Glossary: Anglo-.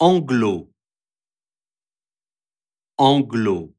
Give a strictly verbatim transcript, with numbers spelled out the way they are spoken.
Anglo, Anglo.